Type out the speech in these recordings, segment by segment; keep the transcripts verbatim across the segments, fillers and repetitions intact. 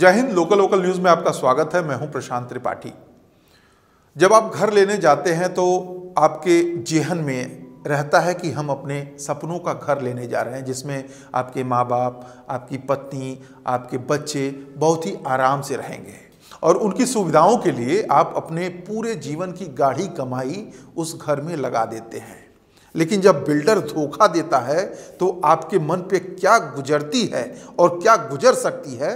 जय Hind. Local local news में आपका स्वागत है। मैं हूं प्रशांत त्रिपाठी। जब आप घर लेने जाते हैं तो आपके जेहन में रहता है कि हम अपने सपनों का घर लेने जा रहे हैं, जिसमें आपके माँ बाप, आपकी पत्नी, आपके बच्चे बहुत ही आराम से रहेंगे और उनकी सुविधाओं के लिए आप अपने पूरे जीवन की गाढ़ी कमाई उस घर में लगा देते हैं। लेकिन जब बिल्डर धोखा देता है तो आपके मन पे क्या गुजरती है और क्या गुजर सकती है,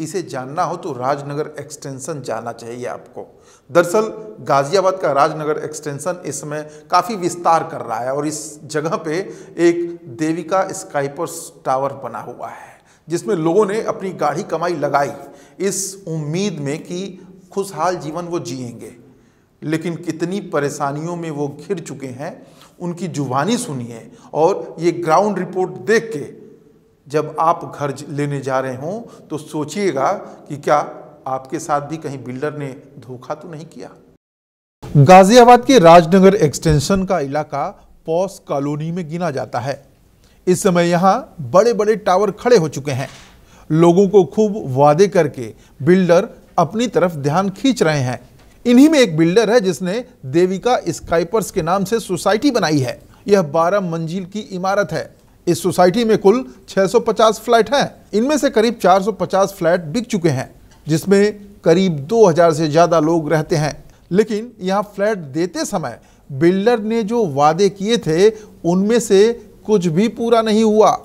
इसे जानना हो तो राजनगर एक्सटेंशन जाना चाहिए आपको। दरअसल गाज़ियाबाद का राजनगर एक्सटेंशन इस समय काफ़ी विस्तार कर रहा है और इस जगह पे एक देविका स्काईपर्स टावर बना हुआ है, जिसमें लोगों ने अपनी गाढ़ी कमाई लगाई इस उम्मीद में कि खुशहाल जीवन वो जिएंगे। लेकिन कितनी परेशानियों में वो घिर चुके हैं, उनकी जुबानी सुनिए। और ये ग्राउंड रिपोर्ट देख के जब आप घर लेने जा रहे हों तो सोचिएगा कि क्या आपके साथ भी कहीं बिल्डर ने धोखा तो नहीं किया। गाजियाबाद के राजनगर एक्सटेंशन का इलाका पॉश कॉलोनी में गिना जाता है। इस समय यहाँ बड़े बड़े टावर खड़े हो चुके हैं। लोगों को खूब वादे करके बिल्डर अपनी तरफ ध्यान खींच रहे हैं। इन्हीं में एक बिल्डर है जिसने देविका स्काईपर्स के नाम से सोसाइटी बनाई है। यह बारह मंजिल की इमारत है। इस सोसाइटी में कुल छह सौ पचास फ्लैट हैं। इनमें से करीब चार सौ पचास फ्लैट बिक चुके हैं, जिसमें करीब दो हज़ार से ज़्यादा लोग रहते हैं। लेकिन यहाँ फ्लैट देते समय बिल्डर ने जो वादे किए थे उनमें से कुछ भी पूरा नहीं हुआ।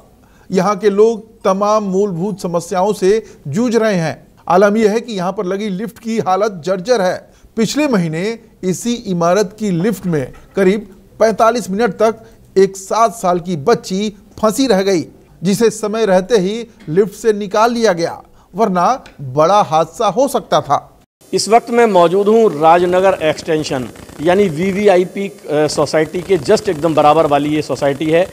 यहाँ के लोग तमाम मूलभूत समस्याओं से जूझ रहे हैं। आलम यह है कि यहाँ पर लगी लिफ्ट की हालत जर्जर है। पिछले महीने इसी इमारत की लिफ्ट में करीब पैंतालीस मिनट तक एक सात साल की बच्ची फंसी रह गई, जिसे समय रहते ही लिफ्ट से निकाल लिया गया, वरना बड़ा हादसा हो सकता था। इस वक्त मैं मौजूद हूँ राजनगर एक्सटेंशन यानी वीवीआईपी सोसाइटी के जस्ट एकदम बराबर वाली ये सोसाइटी है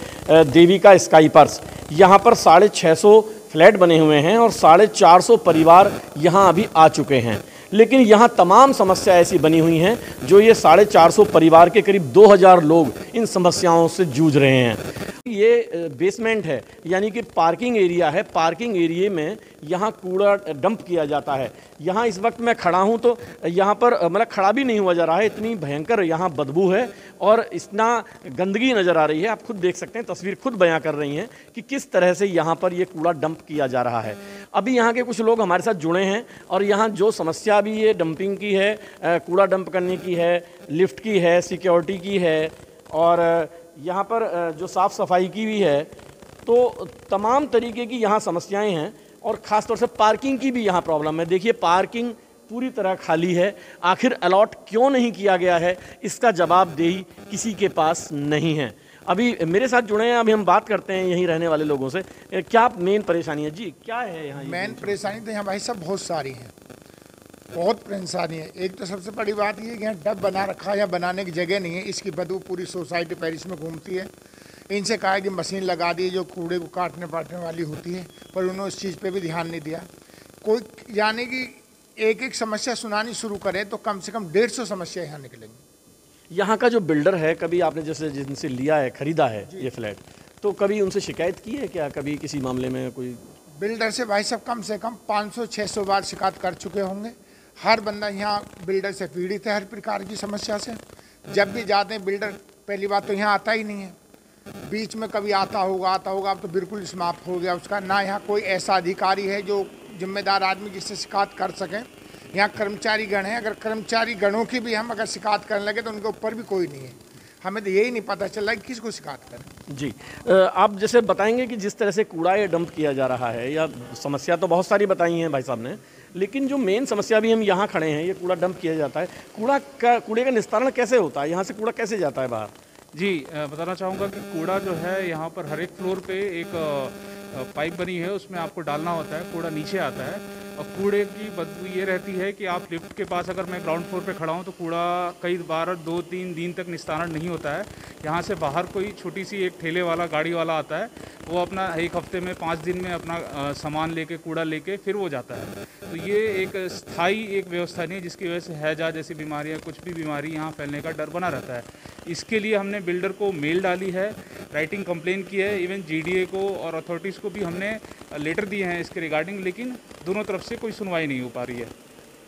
देविका स्काईपर्स। यहाँ पर साढ़े छः सौ फ्लैट बने हुए हैं और साढ़े चार सौ परिवार यहाँ अभी आ चुके हैं। लेकिन यहाँ तमाम समस्या ऐसी बनी हुई हैं जो ये साढ़े चार सौ परिवार के करीब दो हज़ार लोग इन समस्याओं से जूझ रहे हैं। ये बेसमेंट है यानी कि पार्किंग एरिया है। पार्किंग एरिए में यहाँ कूड़ा डंप किया जाता है। यहाँ इस वक्त मैं खड़ा हूँ तो यहाँ पर मतलब खड़ा भी नहीं हुआ जा रहा है, इतनी भयंकर यहाँ बदबू है और इतना गंदगी नज़र आ रही है। आप खुद देख सकते हैं, तस्वीर खुद बयां कर रही हैं कि किस तरह से यहाँ पर ये कूड़ा डंप किया जा रहा है। अभी यहाँ के कुछ लोग हमारे साथ जुड़े हैं और यहाँ जो समस्या भी ये डंपिंग की है, कूड़ा डंप करने की है, लिफ्ट की है, सिक्योरिटी की है और यहाँ पर जो साफ़ सफाई की भी है, तो तमाम तरीके की यहाँ समस्याएं हैं। और ख़ास तौर से पार्किंग की भी यहाँ प्रॉब्लम है। देखिए पार्किंग पूरी तरह खाली है। आखिर अलॉट क्यों नहीं किया गया है, इसका जवाबदेही किसी के पास नहीं है। अभी मेरे साथ जुड़े हैं, अभी हम बात करते हैं यहीं रहने वाले लोगों से। क्या मेन परेशानी है जी, क्या है यहाँ मेन परेशानी? तो यहाँ भाई साहब बहुत सारी है, बहुत परेशानी है। एक तो सबसे बड़ी बात यह है कि यहाँ डब बना रखा है, यहाँ बनाने की जगह नहीं है। इसकी बदबू पूरी सोसाइटी पेरिस में घूमती है। इनसे कहा है कि मशीन लगा दी जो कूड़े को काटने पाटने वाली होती है, पर उन्होंने उस चीज़ पे भी ध्यान नहीं दिया। कोई यानी कि एक एक समस्या सुनानी शुरू करें तो कम से कम डेढ़ सौ समस्या यहाँ निकलेंगी। यहाँ का जो बिल्डर है, कभी आपने जैसे जिनसे लिया है, ख़रीदा है ये फ्लैट, तो कभी उनसे शिकायत की है क्या, कभी किसी मामले में कोई? बिल्डर से भाई साहब कम से कम पाँच सौ छः सौ बार शिकायत कर चुके होंगे। हर बंदा यहाँ बिल्डर से पीड़ित है हर प्रकार की समस्या से। जब भी जाते हैं बिल्डर, पहली बात तो यहाँ आता ही नहीं है। बीच में कभी आता होगा आता होगा अब तो बिल्कुल समाप्त हो गया उसका। ना यहाँ कोई ऐसा अधिकारी है जो जिम्मेदार आदमी जिससे शिकायत कर सकें। यहाँ कर्मचारी गण हैं, अगर कर्मचारी गणों की भी हम अगर शिकायत करने लगे तो उनके ऊपर भी कोई नहीं है। हमें तो यही नहीं पता चल रहा कि किसको शिकायत करें। जी आप जैसे बताएंगे कि जिस तरह से कूड़ा या डंप किया जा रहा है, या समस्या तो बहुत सारी बताई हैं भाई साहब ने, लेकिन जो मेन समस्या भी हम यहाँ खड़े हैं, ये कूड़ा डंप किया जाता है। कूड़ा का कूड़े का निस्तारण कैसे होता है, यहाँ से कूड़ा कैसे जाता है बाहर? जी बताना चाहूँगा कि कूड़ा जो है यहाँ पर हर एक फ्लोर पे एक पाइप बनी है, उसमें आपको डालना होता है, कूड़ा नीचे आता है। और कूड़े की बदबू ये रहती है कि आप लिफ्ट के पास, अगर मैं ग्राउंड फ्लोर पे खड़ा हूँ तो कूड़ा कई बार दो तीन दिन तक निस्तारण नहीं होता है। यहाँ से बाहर कोई छोटी सी एक ठेले वाला गाड़ी वाला आता है, वो अपना एक हफ्ते में पाँच दिन में अपना सामान लेके कूड़ा लेके फिर वो जाता है। तो ये एक स्थायी एक व्यवस्था नहीं है जिसकी वजह से हैजा जैसी बीमारियाँ कुछ भी बीमारी यहाँ फैलने का डर बना रहता है। इसके लिए हमने बिल्डर को मेल डाली है, राइटिंग कंप्लेन की है, इवन जीडीए को और अथॉरिटीज़ को भी हमने लेटर दिए हैं इसके रिगार्डिंग, लेकिन दोनों तरफ से कोई सुनवाई नहीं हो पा रही है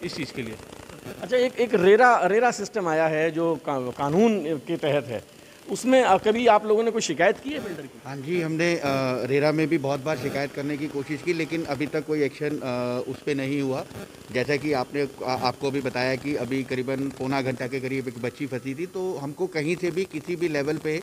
इस चीज़ के लिए। अच्छा, एक एक रेरा रेरा सिस्टम आया है जो का, कानून के तहत है, उसमें कभी आप लोगों ने कोई शिकायत की है बिल्डर की? हाँ जी, हमने आ, रेरा में भी बहुत बार शिकायत करने की कोशिश की, लेकिन अभी तक कोई एक्शन आ, उस पर नहीं हुआ। जैसा कि आपने आ, आपको भी बताया कि अभी करीबन पौना घंटा के करीब एक बच्ची फंसी थी, तो हमको कहीं से भी किसी भी लेवल पे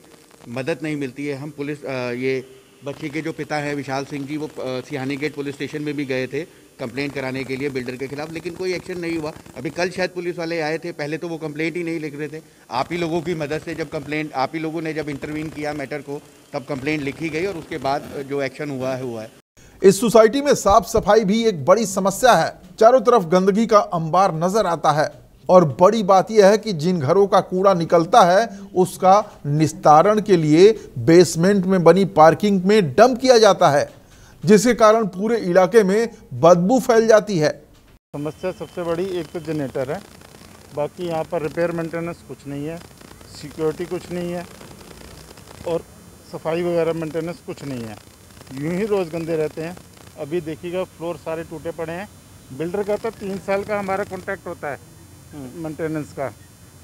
मदद नहीं मिलती है। हम पुलिस आ, ये बच्ची के जो पिता हैं विशाल सिंह जी, वो सियानीगेट पुलिस स्टेशन में भी गए थे कंप्लेंट कराने के लिए बिल्डर के खिलाफ, लेकिन कोई एक्शन नहीं हुआ। अभी कल शायद पुलिस वाले आए थे, पहले तो वो कंप्लेंट ही नहीं लिख रहे थे। आप ही लोगों की मदद से जब कंप्लेंट आप ही लोगों ने जब इंटरवीन किया मैटर को, तब कंप्लेंट लिखी गई और उसके बाद जो एक्शन हुआ है हुआ है। इस सोसाइटी में साफ सफाई भी एक बड़ी समस्या है। चारों तरफ गंदगी का अंबार नजर आता है और बड़ी बात यह है कि जिन घरों का कूड़ा निकलता है उसका निस्तारण के लिए बेसमेंट में बनी पार्किंग में डंप किया जाता है, जिसके कारण पूरे इलाके में बदबू फैल जाती है। समस्या सबसे बड़ी एक तो जनरेटर है, बाकी यहाँ पर रिपेयर मेंटेनेंस कुछ नहीं है, सिक्योरिटी कुछ नहीं है और सफाई वगैरह मेंटेनेंस कुछ नहीं है। यूं ही रोज़ गंदे रहते हैं। अभी देखिएगा फ्लोर सारे टूटे पड़े हैं। बिल्डर का तो तीन साल का हमारा कॉन्ट्रैक्ट होता है मेंटेनेंस का,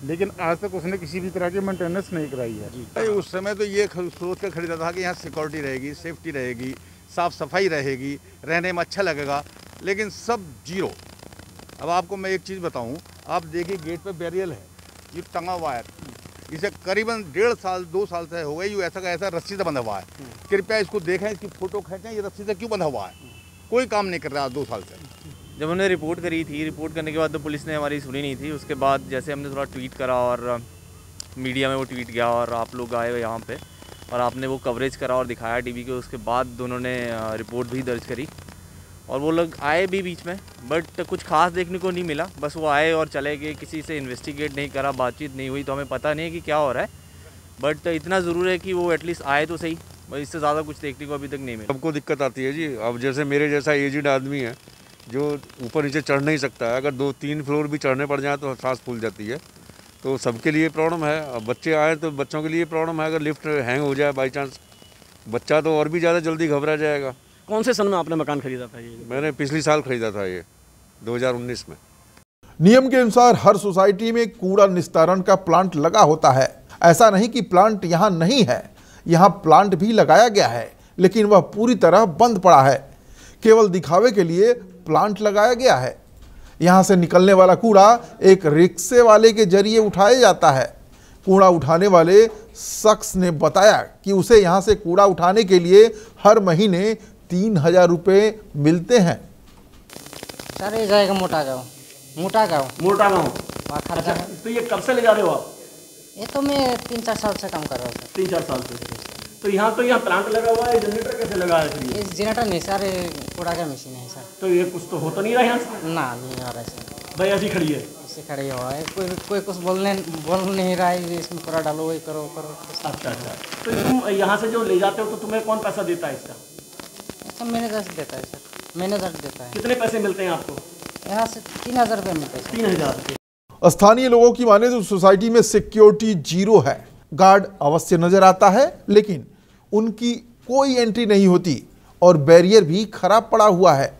लेकिन आज तक उसने किसी भी तरह की मेंटेनेंस नहीं कराई है। उस समय तो ये सोच कर खरीदा था कि यहाँ सिक्योरिटी रहेगी, सेफ्टी रहेगी, साफ़ सफाई रहेगी, रहने में अच्छा लगेगा, लेकिन सब जीरो। अब आपको मैं एक चीज़ बताऊं, आप देखिए गेट पे बैरियल है ये टंगा हुआ है, इसे करीबन डेढ़ साल दो साल से हो गए ये ऐसा का ऐसा रस्सी से बंधा हुआ है। कृपया इसको देखें, इसकी फ़ोटो खींचें, ये रस्सी से क्यों बंधा हुआ है, कोई काम नहीं कर रहा दो साल से। जब हमने रिपोर्ट करी थी, रिपोर्ट करने के बाद तो पुलिस ने हमारी सुनी नहीं थी। उसके बाद जैसे हमने थोड़ा ट्वीट करा और मीडिया में वो ट्वीट गया और आप लोग आए यहाँ पर और आपने वो कवरेज करा और दिखाया टीवी के, उसके बाद दोनों ने रिपोर्ट भी दर्ज करी और वो लोग आए भी बीच में, बट कुछ खास देखने को नहीं मिला। बस वो आए और चले गए, किसी से इन्वेस्टिगेट नहीं करा, बातचीत नहीं हुई, तो हमें पता नहीं है कि क्या हो रहा है। बट इतना ज़रूर है कि वो एटलीस्ट आए तो सही, इससे ज़्यादा कुछ देखने को अभी तक नहीं मिला। सबको दिक्कत आती है जी। अब जैसे मेरे जैसा एजिड आदमी है जो ऊपर नीचे चढ़ नहीं सकता है, अगर दो तीन फ्लोर भी चढ़ने पड़ जाए तो सांस फूल जाती है, तो सबके लिए प्रॉब्लम है। अब बच्चे आए तो बच्चों के लिए प्रॉब्लम है, अगर लिफ्ट हैंग हो जाए बाई चांस बच्चा तो और भी ज़्यादा जल्दी घबरा जाएगा। कौन से सन में आपने मकान खरीदा था ये? मैंने पिछले साल खरीदा था ये दो हज़ार उन्नीस में। नियम के अनुसार हर सोसाइटी में कूड़ा निस्तारण का प्लांट लगा होता है। ऐसा नहीं कि प्लांट यहाँ नहीं है, यहाँ प्लांट भी लगाया गया है, लेकिन वह पूरी तरह बंद पड़ा है। केवल दिखावे के लिए प्लांट लगाया गया है। यहाँ से निकलने वाला कूड़ा एक रिक्शे वाले के जरिए उठाया जाता है। कूड़ा उठाने वाले शख्स ने बताया कि उसे यहाँ से कूड़ा उठाने के लिए हर महीने तीन हज़ार रुपये मिलते हैं। सर ये जाएगा मोटा गाँव, मोटा गाँव मोटा गाँव। अच्छा, तो ये कब से ले जा रहे हो आप? ये तो मैं तीन चार साल से काम कर रहा हूँ। तीन चार साल से? तो यहाँ तो यहाँ प्लांट लगा हुआ है, जनरेटर कैसे लगा है? जनरेटर नहीं सर, कूड़ा का मशीन है सर। तो ये कुछ तो हो तो नहीं रहा यहाँ से? ना नहीं आ रहा है सर। भाई ऐसी खड़ी है? ऐसी खड़ी हुआ है, कोई कोई कुछ बोलने बोल नहीं रहा है, इसमें कूड़ा डालो, वही करो करो। अच्छा अच्छा, तो तुम यहाँ से जो ले जाते हो तो तुम्हें कौन पैसा देता है इसका? सर मैनेजर देता है सर, मैनेजर देता है। कितने पैसे मिलते हैं आपको यहाँ से? तीन हज़ार रुपये मिलते हैं। तीन हज़ार? स्थानीय लोगों की माने तो सोसाइटी में सिक्योरिटी जीरो है, गार्ड अवश्य नजर आता है लेकिन उनकी कोई एंट्री नहीं होती और बैरियर भी खराब पड़ा हुआ है।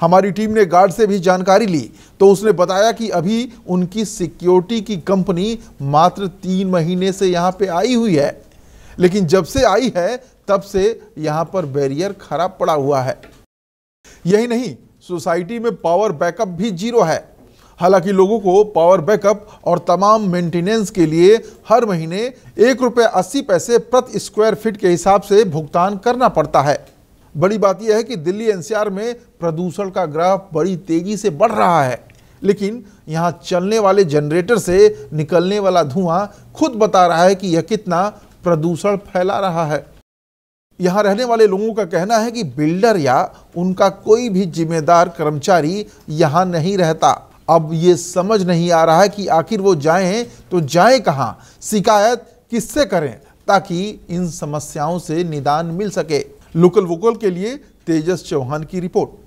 हमारी टीम ने गार्ड से भी जानकारी ली तो उसने बताया कि अभी उनकी सिक्योरिटी की कंपनी मात्र तीन महीने से यहाँ पे आई हुई है, लेकिन जब से आई है तब से यहाँ पर बैरियर खराब पड़ा हुआ है। यही नहीं, सोसाइटी में पावर बैकअप भी जीरो है। हालांकि लोगों को पावर बैकअप और तमाम मेंटेनेंस के लिए हर महीने एक रुपये अस्सी पैसे प्रति स्क्वायर फीट के हिसाब से भुगतान करना पड़ता है। बड़ी बात यह है कि दिल्ली एनसीआर में प्रदूषण का ग्राफ बड़ी तेजी से बढ़ रहा है, लेकिन यहाँ चलने वाले जनरेटर से निकलने वाला धुआं खुद बता रहा है कि यह कितना प्रदूषण फैला रहा है। यहाँ रहने वाले लोगों का कहना है कि बिल्डर या उनका कोई भी जिम्मेदार कर्मचारी यहाँ नहीं रहता। अब ये समझ नहीं आ रहा है कि आखिर वो जाएं तो जाएं कहाँ, शिकायत किससे करें, ताकि इन समस्याओं से निदान मिल सके। लोकल वोकल के लिए तेजस चौहान की रिपोर्ट।